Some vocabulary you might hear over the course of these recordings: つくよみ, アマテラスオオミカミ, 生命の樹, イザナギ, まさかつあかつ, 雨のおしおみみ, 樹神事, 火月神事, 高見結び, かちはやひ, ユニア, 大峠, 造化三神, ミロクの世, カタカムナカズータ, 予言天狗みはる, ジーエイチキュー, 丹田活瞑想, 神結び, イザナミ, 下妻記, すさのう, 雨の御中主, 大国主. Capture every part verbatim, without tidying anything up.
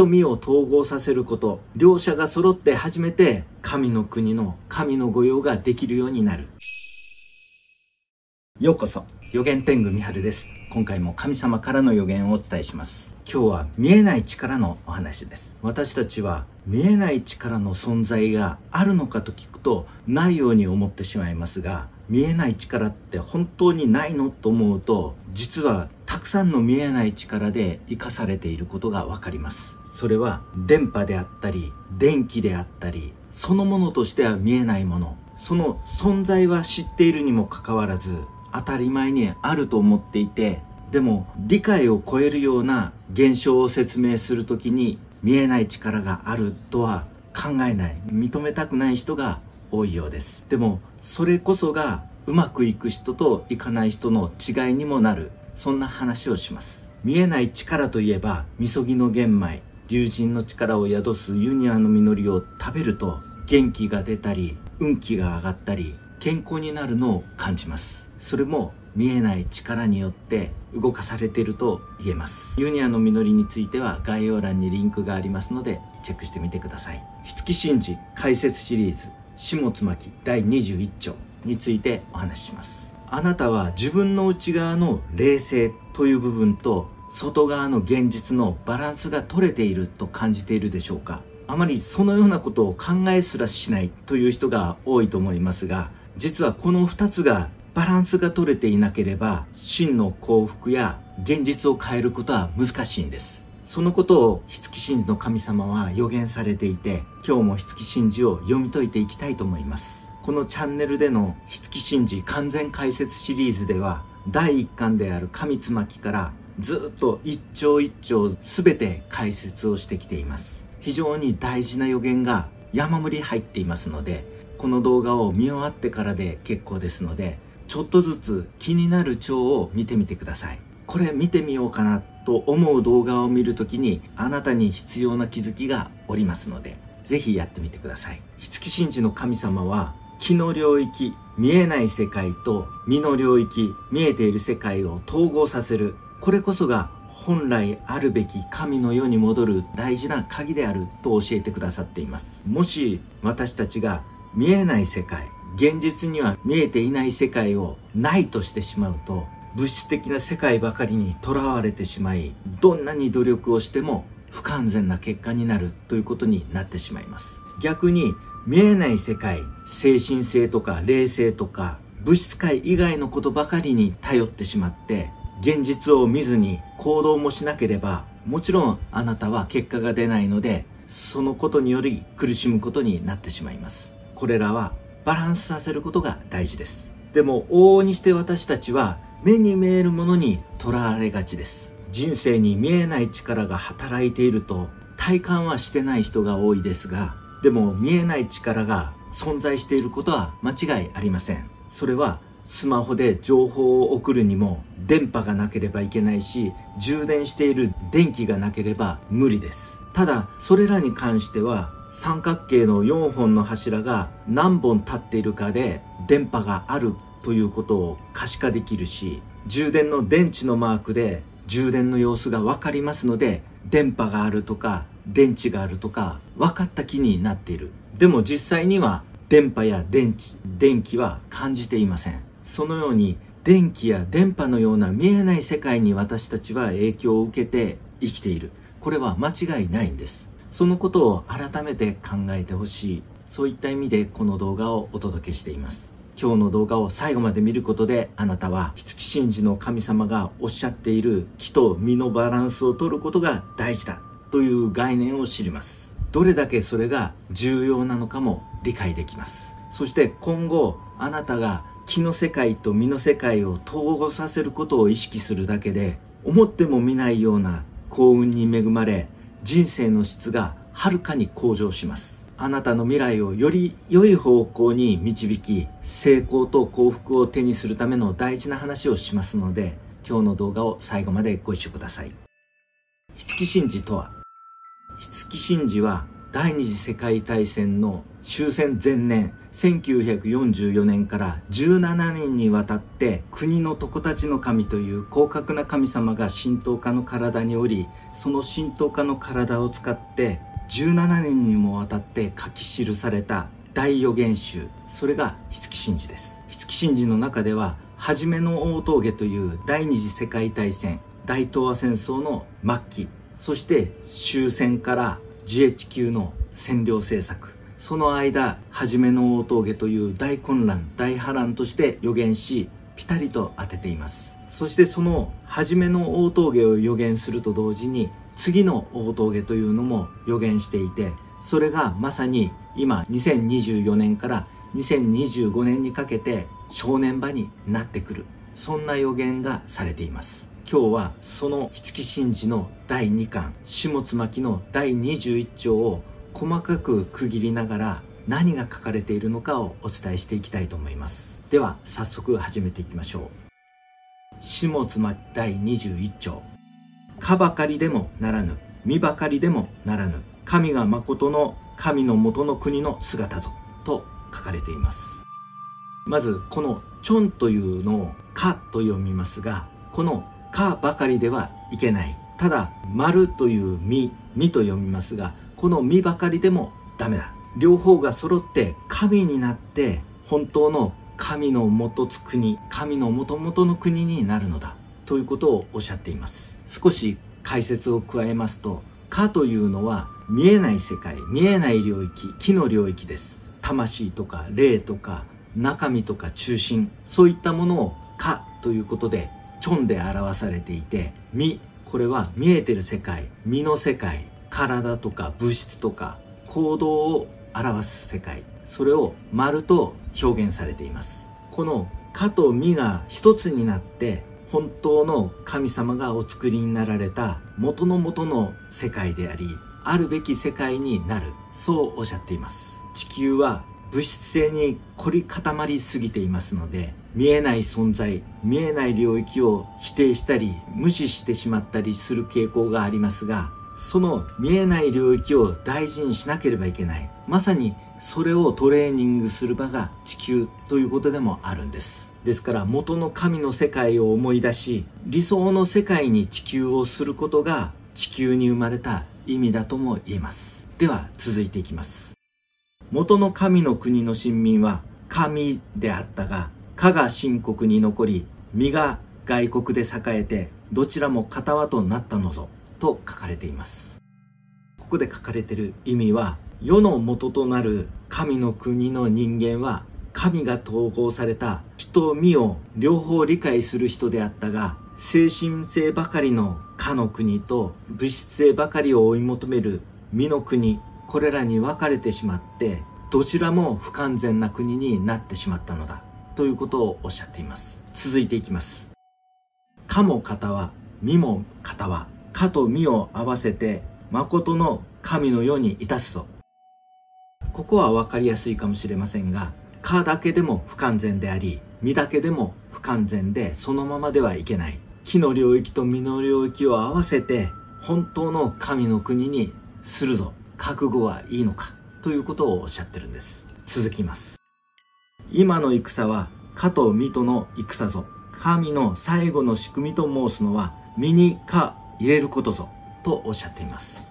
と身を統合させること、両者が揃って初めて神の国の神の御用ができるようになる。ようこそ、予言天狗みはるです。今回も神様からの予言をお伝えします。今日は見えない力のお話です。私たちは見えない力の存在があるのかと聞くとないように思ってしまいますが、見えない力って本当にないのと思うと、実はたくさんの見えない力で生かされていることがわかります。それは電波であったり電気であったり、そのものとしては見えないもの、その存在は知っているにもかかわらず当たり前にあると思っていて、でも理解を超えるような現象を説明するときに見えない力があるとは考えない、認めたくない人が多いようです。でもそれこそがうまくいく人といかない人の違いにもなる、そんな話をします。見えない力といえばみそぎの玄米、竜神の力を宿すユニアの実りを食べると元気が出たり運気が上がったり健康になるのを感じます。それも見えない力によって動かされていると言えます。ユニアの実りについては概要欄にリンクがありますのでチェックしてみてください。火月神事解説シリーズ下妻記だいにじゅういっちょうについてお話しします。あなたは自分の内側の冷静という部分と外側の現実のバランスが取れていると感じているでしょうか。あまりそのようなことを考えすらしないという人が多いと思いますが、実はこのふたつがバランスが取れていなければ真の幸福や現実を変えることは難しいんです。そのことを火月神事の神様は予言されていて、今日も火月神事を読み解いていきたいと思います。このチャンネルでの火月神事完全解説シリーズではだいいっかんである上妻記からずっと一丁一丁全て解説をしてきています。非常に大事な予言が山盛り入っていますので、この動画を見終わってからで結構ですので、ちょっとずつ気になる章を見てみてください。これ見てみようかなと思う動画を見るときにあなたに必要な気づきがおりますので、ぜひやってみてください。火月神事の神様は気の領域、見えない世界と身の領域、見えている世界を統合させる、これこそが本来あるべき神の世に戻る大事な鍵であると教えてくださっています。もし私たちが見えない世界、現実には見えていない世界をないとしてしまうと、物質的な世界ばかりにとらわれてしまい、どんなに努力をしても不完全な結果になるということになってしまいます。逆に見えない世界、精神性とか霊性とか物質界以外のことばかりに頼ってしまって、現実を見ずに行動もしなければもちろんあなたは結果が出ないので、そのことにより苦しむことになってしまいます。これらはバランスさせることが大事です。でも往々にして私たちは目に見えるものにとらわれがちです。人生に見えない力が働いていると体感はしてない人が多いですが、でも見えない力が存在していることは間違いありません。それはスマホで情報を送るにも電波がなければいけないし、充電している電気がなければ無理です。ただそれらに関しては三角形のよんほんの柱が何本立っているかで電波があるということを可視化できるし、充電の電池のマークで充電の様子が分かりますので、電波があるとか電池があるとか分かった気になっている。でも実際には電波や電池、電気は感じていません。そのように電気や電波のような見えない世界に私たちは影響を受けて生きている。これは間違いないんです。そのことを改めて考えてほしい、そういった意味でこの動画をお届けしています。今日の動画を最後まで見ることで、あなたは火月神事の神様がおっしゃっている気と身のバランスを取ることが大事だという概念を知ります。どれだけそれが重要なのかも理解できます。そして今後あなたが気の世界と身の世界を統合させることを意識するだけで、思ってもみないような幸運に恵まれ、人生の質がはるかに向上します。あなたの未来をより良い方向に導き、成功と幸福を手にするための大事な話をしますので、今日の動画を最後までご一緒ください。火月神事とは、火月神事は第二次世界大戦の終戦前年、せんきゅうひゃくよんじゅうよねんからじゅうななねんにわたって国の床たちの神という高格な神様が神道家の体におり、その神道家の体を使ってじゅうななねんにもわたって書き記された大予言集、それが「樹神事」です。樹神事の中でははじめの大峠という第二次世界大戦、大東亜戦争の末期、そして終戦から ジーエイチキュー の占領政策、その間はじめの大峠という大混乱、大波乱として予言し、ピタリと当てています。そしてそのはじめの大峠を予言すると同時に次の大峠というのも予言していて、それがまさに今にせんにじゅうよねんからにせんにじゅうごねんにかけて正念場になってくる、そんな予言がされています。今日はその樹神事のだいにかん、下妻記のだいにじゅういっちょうを細かく区切りながら何が書かれているのかをお伝えしていきたいと思います。では早速始めていきましょう。下妻記だいにじゅういっちょう。かばかりでもならぬ、みばかりでもならぬ、神がまことの神のもとの国の姿ぞと書かれています。まずこのちょんというのをかと読みますが、このかばかりではいけない。ただ丸というみ、みと読みますが、このみばかりでもダメだ。両方が揃って神になって本当の神のもとつ国、神のもともとの国になるのだということをおっしゃっています。少し解説を加えますと、かというのは見えない世界、見えない領域、気の領域です。魂とか霊とか中身とか中心、そういったものをかということでちょんで表されていて、み、これは見えてる世界、身の世界、体とか物質とか行動を表す世界、それを丸と表現されています。このかとみが一つになって本当の神様がお作りになられた元の元の世界であり、あるべき世界になる、そうおっしゃっています。地球は物質性に凝り固まりすぎていますので、見えない存在、見えない領域を否定したり無視してしまったりする傾向がありますが、その見えない領域を大事にしなければいけない、まさにそれをトレーニングする場が地球ということでもあるんです。ですから元の神の世界を思い出し、理想の世界に地球をすることが地球に生まれた意味だとも言えます。では続いていきます。元の神の国の臣民は神であったが、かが神国に残り、身が外国で栄えて、どちらも片輪となったのぞと書かれています。ここで書かれている意味は、世の元となる神の国の人間は神が統合された人身を両方理解する人であったが、精神性ばかりのかの国と物質性ばかりを追い求める身の国、これらに分かれてしまってどちらも不完全な国になってしまったのだということをおっしゃっています。続いていきます。かも片輪、みも片輪、かとみを合わせて誠の神の世にいたすぞ。ここは分かりやすいかもしれませんが、かだけでも不完全であり、みだけでも不完全でそのままではいけない。木の領域と実の領域を合わせて本当の神の国にするぞ、覚悟はいいのかということをおっしゃってるんです。続きます。今の戦はかとみとの戦ぞ、神の最後の仕組みと申すのは身にか入れることぞとおっしゃっています。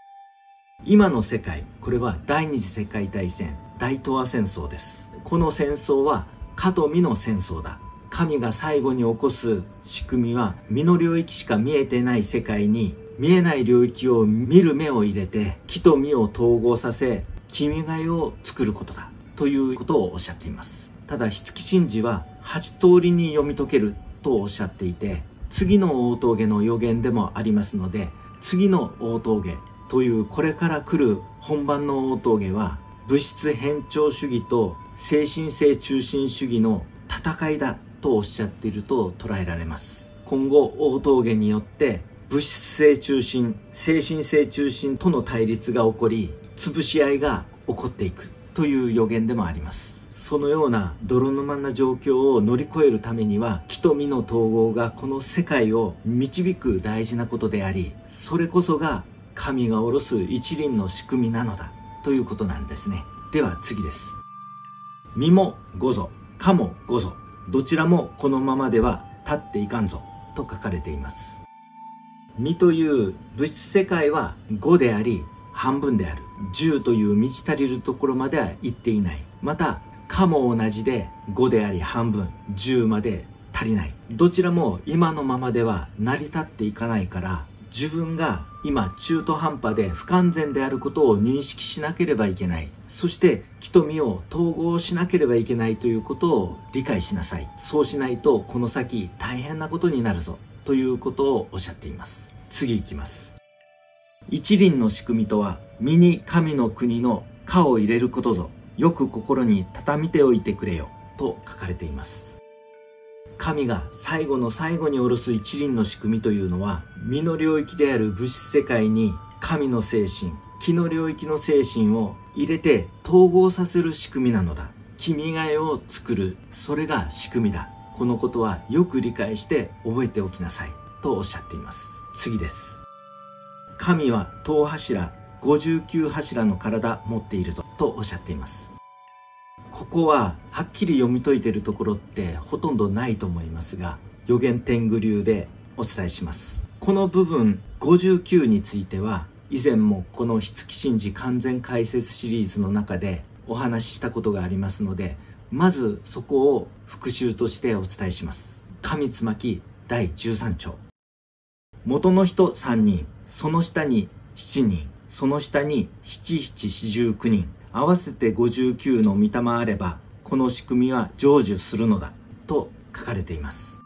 今の世界、これは第二次世界大戦、大東亜戦争です。この戦争はかとみの戦争だ。神が最後に起こす仕組みは、身の領域しか見えてない世界に見えない領域を見る目を入れて、木と実を統合させ君が代を作ることだということをおっしゃっています。ただ樹神事ははちとおりに読み解けるとおっしゃっていて、次の大峠の予言でもありますので、次の大峠というこれから来る本番の大峠は物質偏重主義と精神性中心主義の戦いだとおっしゃっていると捉えられます。今後大峠によって物質性中心、精神性中心との対立が起こり、潰し合いが起こっていくという予言でもあります。そのような泥沼な状況を乗り越えるためには、木と実の統合がこの世界を導く大事なことであり、それこそが神が下ろす一輪の仕組みなのだということなんですね。では次です。身もごぞかもごぞ、どちらもこのままでは立っていかんぞと書かれています。身という物質世界はごであり半分である、じゅうという満ち足りるところまでは行っていない。またかも同じでごであり半分、じゅうまで足りない。どちらも今のままでは成り立っていかないから、自分が今中途半端で不完全であることを認識しなければいけない。そして気と身を統合しなければいけないということを理解しなさい。そうしないとこの先大変なことになるぞということをおっしゃっています。次いきます。一輪の仕組みとは、身に神の国の果を入れることぞ、よく心に畳みておいてくれよと書かれています。神が最後の最後に下ろす一輪の仕組みというのは、身の領域である物質世界に神の精神、気の領域の精神を入れて統合させる仕組みなのだ。君が代を作る、それが仕組みだ。このことはよく理解して覚えておきなさいとおっしゃっています。次です。神は十柱ごじゅうきゅう柱の体持っているぞとおっしゃっています。ここははっきり読み解いているところってほとんどないと思いますが、予言天狗流でお伝えします。この部分ごじゅうきゅうについては、以前もこの火月神事完全解説シリーズの中でお話ししたことがありますので、まずそこを復習としてお伝えします。上妻記だいじゅうさん章、元の人さんにん、その下にしちにん、その下にななひゃくよんじゅうきゅうにん、合わせてごじゅうきゅうの御霊あればこの仕組みは成就するのだと書かれています。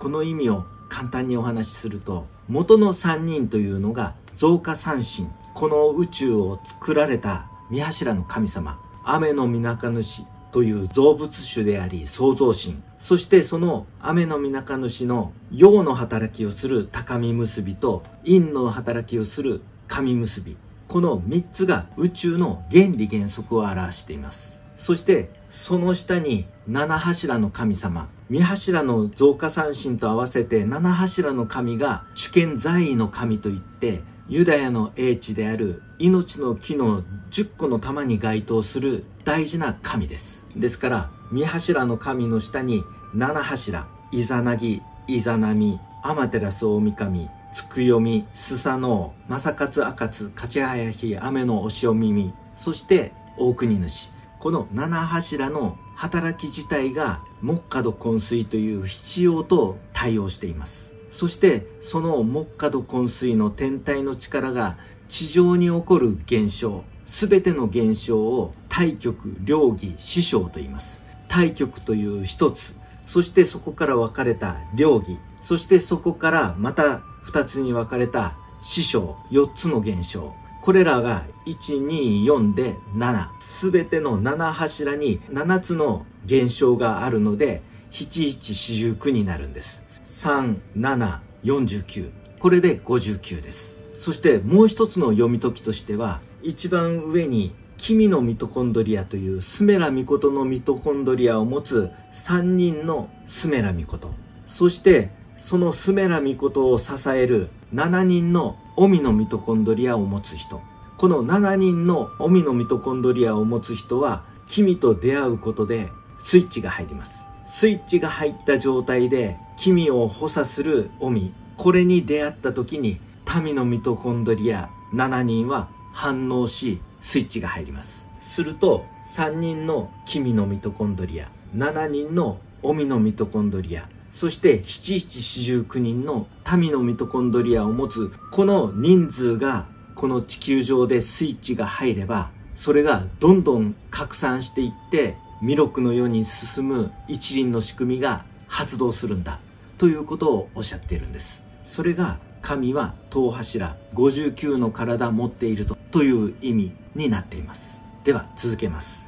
この意味を簡単にお話しすると、元のさんにんというのが造化三神、この宇宙を作られた御柱の神様、雨の御中主という造物主であり創造神、そしてその雨の御中主の陽の働きをする高見結びと陰の働きをする神結び、このみっつが宇宙の原理原則を表しています。そしてその下に七柱の神様、三柱の造化三神と合わせて七柱の神が主権在位の神といって、ユダヤの英知である命の木のじゅっこの玉に該当する大事な神です。ですから三柱の神の下に七柱、イザナギ、イザナミ、アマテラスオオミカミ、つくよみ、すさのう、まさかつあかつ、かちはやひ、雨のおしおみみ、そして大国主、この七柱の働き自体が木火土金水という必要と対応しています。そしてその木火土金水の天体の力が地上に起こる現象、全ての現象を太極、両義、師匠と言います。太極という一つ、そしてそこから分かれた両義、そしてそこからまたふたつに分かれた師匠、よっつの現象、これらがいちにーよんでなな、全てのなな柱にななつの現象があるのでななひゃくよんじゅうきゅうになるんです。さんななよんきゅう、これでごじゅうきゅうです。そしてもう一つの読み解きとしては、一番上に君のミトコンドリアというスメラミコトのミトコンドリアを持つさんにんのスメラミコト、そしてそのスメラミコトを支えるななにんのオミのミトコンドリアを持つ人、このななにんのオミのミトコンドリアを持つ人は君と出会うことでスイッチが入ります。スイッチが入った状態で君を補佐するオミ、これに出会った時に民のミトコンドリアななにんは反応しスイッチが入ります。するとさんにんの君のミトコンドリア、ななにんのオミのミトコンドリア、そしてななひゃくよんじゅうきゅうにんの民のミトコンドリアを持つこの人数が、この地球上でスイッチが入ればそれがどんどん拡散していって弥勒の世に進む一輪の仕組みが発動するんだということをおっしゃっているんです。それが神は十柱ごじゅうきゅうの体持っているぞという意味になっています。では続けます。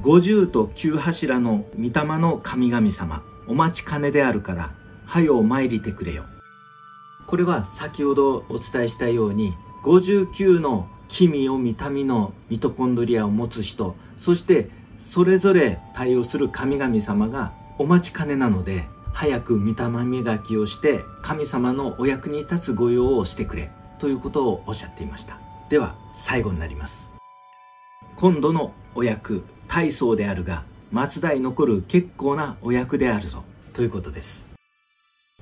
ごじゅうときゅう柱の御霊の神々様、お待ちかねであるからはよ参りてくれよ。これは先ほどお伝えしたようにごじゅうきゅうの君を見た身のミトコンドリアを持つ人、そしてそれぞれ対応する神々様がお待ちかねなので、早く御霊磨きをして神様のお役に立つ御用をしてくれということをおっしゃっていました。では最後になります。今度のお役、大層であるが、末代残る結構なお役であるぞ、ということです。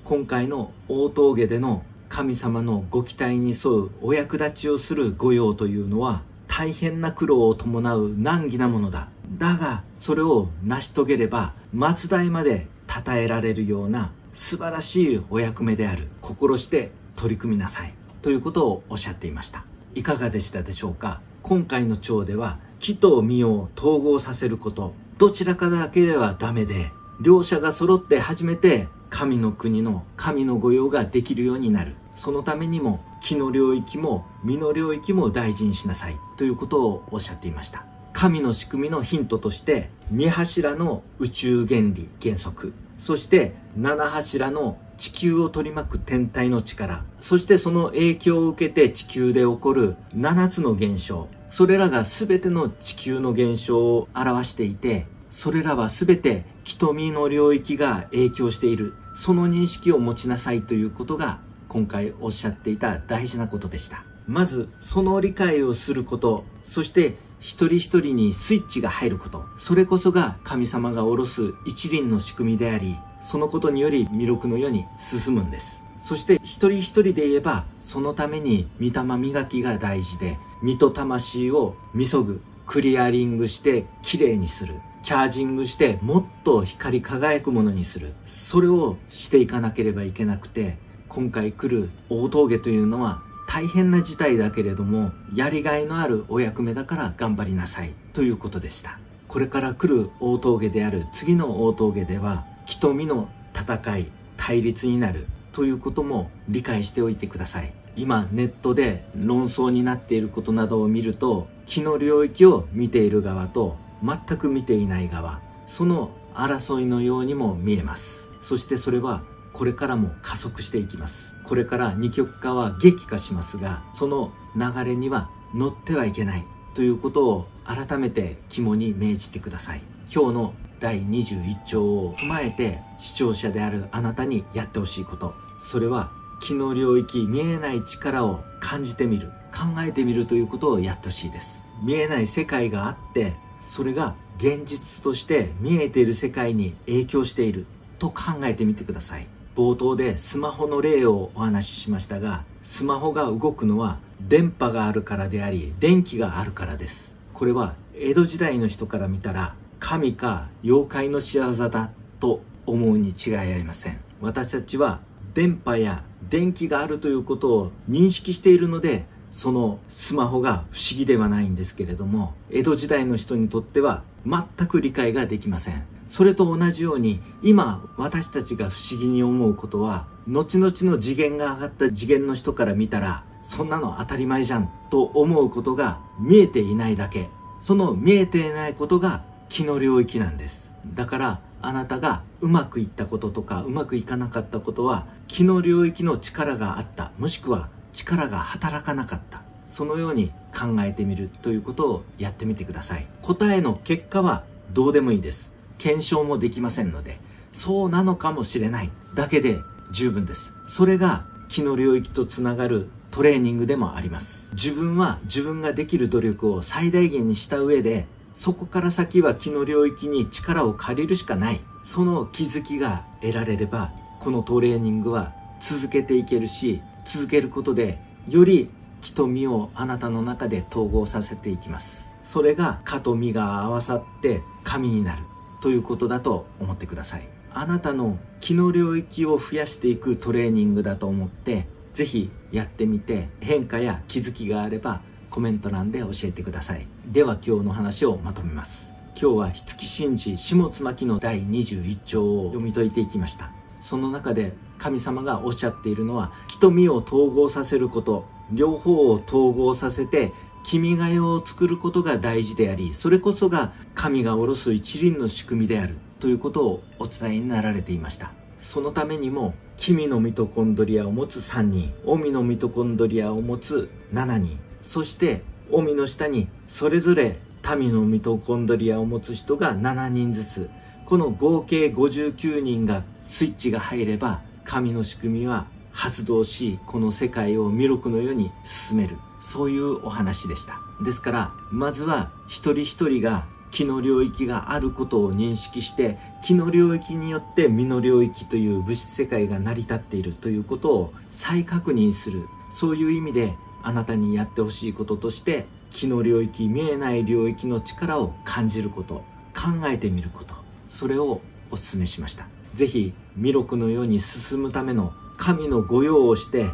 今回の大峠での神様のご期待に沿うお役立ちをする御用というのは、大変な苦労を伴う難儀なものだ。だが、それを成し遂げれば、末代まで称えられるような素晴らしいお役目である。心して取り組みなさい。ということをおっしゃっていました。いかがでしたでしょうか。今回の調では、気と身を統合させること、どちらかだけではダメで、両者が揃って初めて、神の国の神の御用ができるようになる。そのためにも、気の領域も身の領域も大事にしなさい。ということをおっしゃっていました。神の仕組みのヒントとして、に柱の宇宙原理、原則。そして、なな柱の地球を取り巻く天体の力。そしてその影響を受けて地球で起こるななつの現象。それらが全ての地球の現象を表していて、それらは全て気と身の領域が影響している。その認識を持ちなさいということが、今回おっしゃっていた大事なことでした。まず、その理解をすること。そして、一人一人にスイッチが入ること。それこそが神様が下ろす一輪の仕組みであり、そのことにより弥勒の世に進むんです。そして一人一人で言えば、そのために御霊磨きが大事で、身と魂をみそぐ、クリアリングしてきれいにする。チャージングしてもっと光り輝くものにする。それをしていかなければいけなくて、今回来る大峠というのは、大変な事態だけれども、やりがいのあるお役目だから頑張りなさいということでした。これから来る大峠である次の大峠では、気と身の戦い、対立になるということも理解しておいてください。今ネットで論争になっていることなどを見ると、気の領域を見ている側と全く見ていない側、その争いのようにも見えます。そしてそれはこれからも加速していきます。これから二極化は激化しますが、その流れには乗ってはいけないということを改めて肝に銘じてください。今日のだいにじゅういっ条を踏まえて、視聴者であるあなたにやってほしいこと。それは気の領域、見えない力を感じてみる、考えてみるということをやってほしいです。見えない世界があって、それが現実として見えている世界に影響していると考えてみてください。冒頭でスマホの例をお話ししましたが、スマホが動くのは電波があるからであり、電気があるからです。これは江戸時代の人から見たら、神か妖怪の仕業だと思うに違いありません。私たちは電波や電気があるということを認識しているので、そのスマホが不思議ではないんですけれども、江戸時代の人にとっては全く理解ができません。それと同じように、今私たちが不思議に思うことは、後々の次元が上がった次元の人から見たら、そんなの当たり前じゃんと思うことが見えていないだけ。その見えていないことが気の領域なんです。だからあなたがうまくいったこととかうまくいかなかったことは、気の領域の力があった、もしくは力が働かなかった、そのように考えてみるということをやってみてください。答えの結果はどうでもいいです。検証もできませんので、そうなのかもしれないだけで十分です。それが気の領域とつながるトレーニングでもあります。自分は自分ができる努力を最大限にした上で、そこから先は気の領域に力を借りるしかない。その気づきが得られれば、このトレーニングは続けていけるし、続けることでより気と身をあなたの中で統合させていきます。それがかとみが合わさって神になるということだと思ってください。あなたの気の領域を増やしていくトレーニングだと思って、ぜひやってみて、変化や気づきがあればコメント欄で教えてください。では今日の話をまとめます。今日は火月神事下妻記のだいにじゅういっ条を読み解いていきました。その中で神様がおっしゃっているのは、気と身を統合させること、両方を統合させて君が代を作ることが大事であり、それこそが神が下ろす一輪の仕組みであるということをお伝えになられていました。そのためにも、君のミトコンドリアを持つさんにん、臣のミトコンドリアを持つしちにん、そして臣の下にそれぞれ民のミトコンドリアを持つ人がしちにんずつ、この合計ごじゅうきゅうにんがスイッチが入れば、神の仕組みは発動し、この世界を弥勒の世に進める。そういうお話でした。ですから、まずは一人一人が気の領域があることを認識して、気の領域によって身の領域という物質世界が成り立っているということを再確認する。そういう意味で、あなたにやってほしいこととして、気の領域、見えない領域の力を感じること、考えてみること、それをお勧めしました。ぜひ、弥勒のように進むための神の御用をして、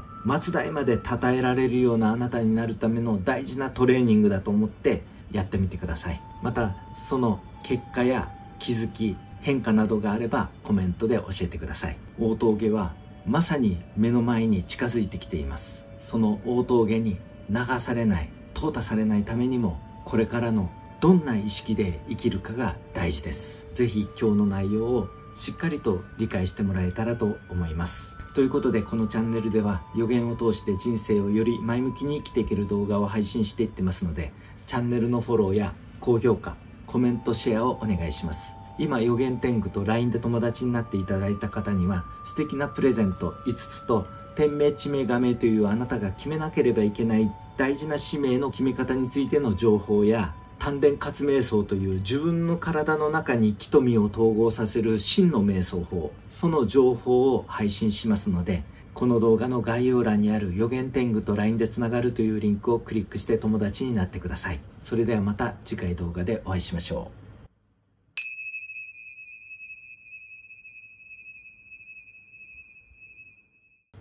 末代まで称えられるようなあなたになるための大事なトレーニングだと思ってやってみてください。また、その結果や気づき、変化などがあればコメントで教えてください。大峠はまさに目の前に近づいてきています。その大峠に流されない、淘汰されないためにも、これからのどんな意識で生きるかが大事です。ぜひ今日の内容をしっかりと理解してもらえたらと思います。ということで、このチャンネルでは予言を通して人生をより前向きに生きていける動画を配信していってますので、チャンネルのフォローや高評価、コメント、シェアをお願いします。今、予言天狗と ライン で友達になっていただいた方には、素敵なプレゼントいつつと、天命、地名、画名というあなたが決めなければいけない大事な使命の決め方についての情報や、丹田活瞑想という自分の体の中に気と身を統合させる真の瞑想法、その情報を配信しますので、この動画の概要欄にある予言天狗と ライン でつながるというリンクをクリックして友達になってください。それではまた次回動画でお会いしましょう。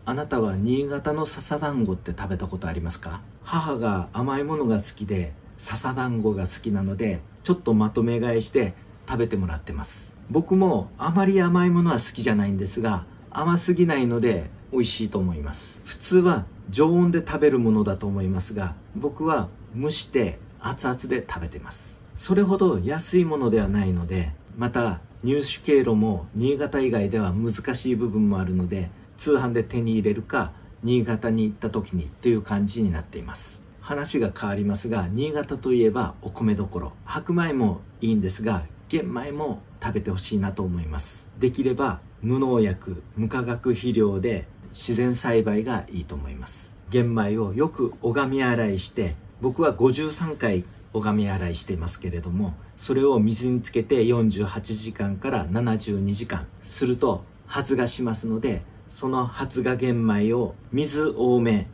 あなたは新潟の笹団子って食べたことありますか？母が甘いものが好きで、笹団子が好きなので、ちょっとまとめ買いして食べてもらってます。僕もあまり甘いものは好きじゃないんですが、甘すぎないので美味しいと思います。普通は常温で食べるものだと思いますが、僕は蒸して熱々で食べてます。それほど安いものではないので、また入手経路も新潟以外では難しい部分もあるので、通販で手に入れるか新潟に行った時にという感じになっています。話が変わりますが、新潟といえばお米どころ、白米もいいんですが、玄米も食べてほしいなと思います。できれば無農薬無化学肥料で自然栽培がいいと思います。玄米をよく拝み洗いして、僕はごじゅうさんかい拝み洗いしていますけれども、それを水につけてよんじゅうはちじかんからななじゅうにじかんすると発芽しますので、その発芽玄米を水多め、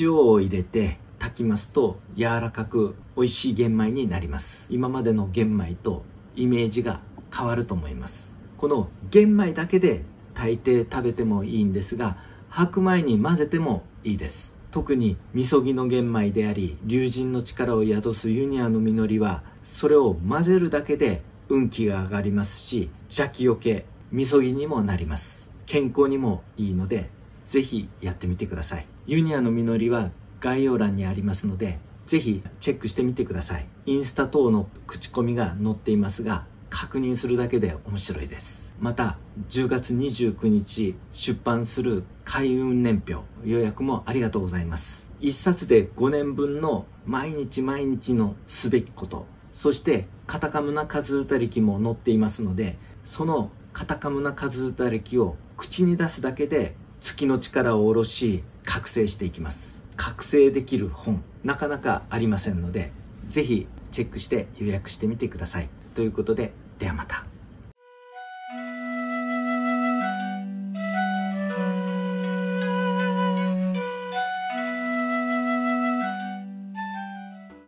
塩を入れて炊きますと柔らかく美味しい玄米になります。今までの玄米とイメージが変わると思います。この玄米だけで炊いて食べてもいいんですが、白米に混ぜてもいいです。特にみそぎの玄米であり、龍神の力を宿すユニアの実りは、それを混ぜるだけで運気が上がりますし、邪気よけ、みそぎにもなります。健康にもいいので、ぜひやってみてください。ユニアの実りは概要欄にありますので、ぜひチェックしてみてください。インスタ等の口コミが載っていますが、確認するだけで面白いです。また、じゅうがつにじゅうくにち出版する開運年表、予約もありがとうございます。いっさつでごねんぶんの毎日毎日のすべきこと、そしてカタカムナカズータ歴も載っていますので、そのカタカムナカズータ歴を口に出すだけで月の力を下ろし、覚醒していきます。覚醒できる本、なかなかありませんので、ぜひチェックして予約してみてください。ということで、ではまた。